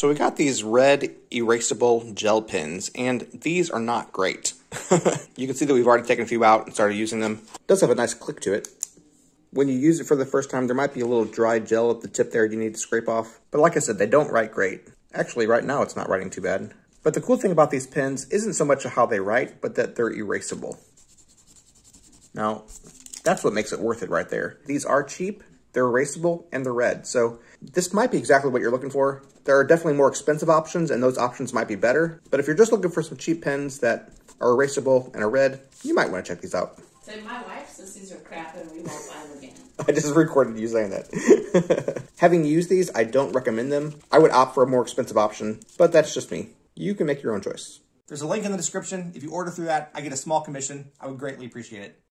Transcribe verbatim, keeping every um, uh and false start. So we got these red erasable gel pens, and these are not great. You can see that we've already taken a few out and started using them. It does have a nice click to it. When you use it for the first time, there might be a little dry gel at the tip there you need to scrape off. But like I said, they don't write great. Actually, right now it's not writing too bad. But the cool thing about these pens isn't so much how they write, but that they're erasable. Now, that's what makes it worth it right there. These are cheap, they're erasable, and they're red. So this might be exactly what you're looking for. There are definitely more expensive options, and those options might be better. But if you're just looking for some cheap pens that are erasable and are red, you might want to check these out. So my wife says these are crap and we won't buy them again. I just recorded you saying that. Having used these, I don't recommend them. I would opt for a more expensive option, but that's just me. You can make your own choice. There's a link in the description. If you order through that, I get a small commission. I would greatly appreciate it.